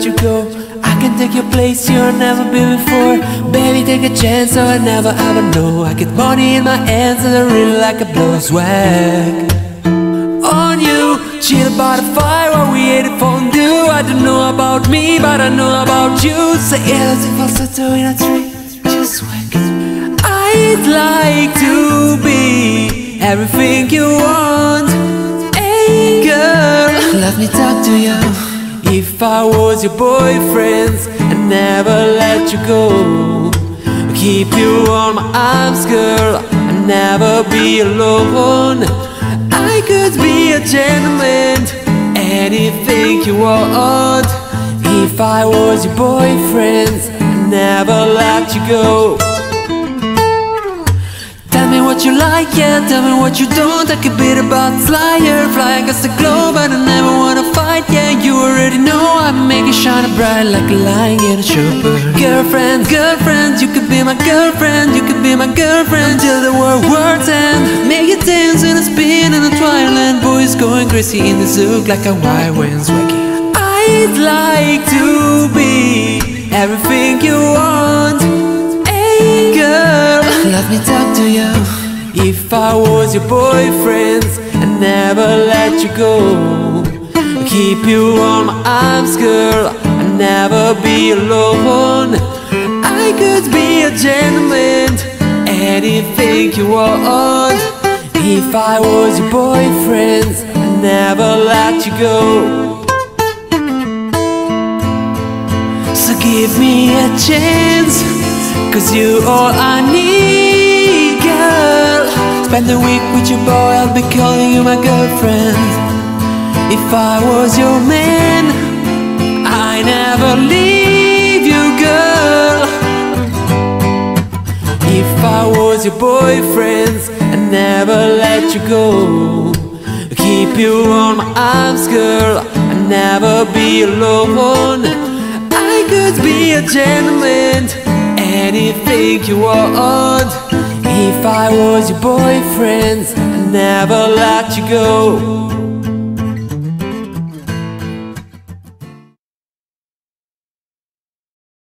let you go. I can take your place you'll never been before. Baby, take a chance or I never ever know. I get money in my hands and I really like a blow swag on you. Chill by the fire while we ate a fondue. I don't know about me, but I know about you. Say it as if I said to in a tree, just wake. I'd like to be everything you want. Hey girl, let me talk to you. If I was your boyfriend, I'd never let you go. I'll keep you on my arms, girl, I'll never be alone. I could be a gentleman, anything you want. If I was your boyfriend, I'd never let you go. Tell me what you like, yeah, tell me what you don't. I could be the Buzz Lightyear, fly across the globe, but I never wanna fight, yeah. You already know I'm making shine bright like a lion in a showbird. Girlfriend, girlfriend, you could be my girlfriend, you could be my girlfriend till the world's end. Make it dance and a spin in a twilight. Boys going crazy in the zoo like a wild wind swaggy. I'd like to be everything you want. Girl, let me talk to you. If I was your boyfriend, I'd never let you go. I'll keep you on my arms, girl, I'll never be alone. I could be a gentleman, anything you want. If I was your boyfriend, I'd never let you go. So give me a chance, 'cause you all I need, girl. Spend a week with your boy, I'll be calling you my girlfriend. If I was your man, I'd never leave you, girl. If I was your boyfriend, I'd never let you go. I'll keep you on my arms, girl, I'd never be alone. I could be a gentleman, anything you want. If I was your boyfriend, I'd never let you go.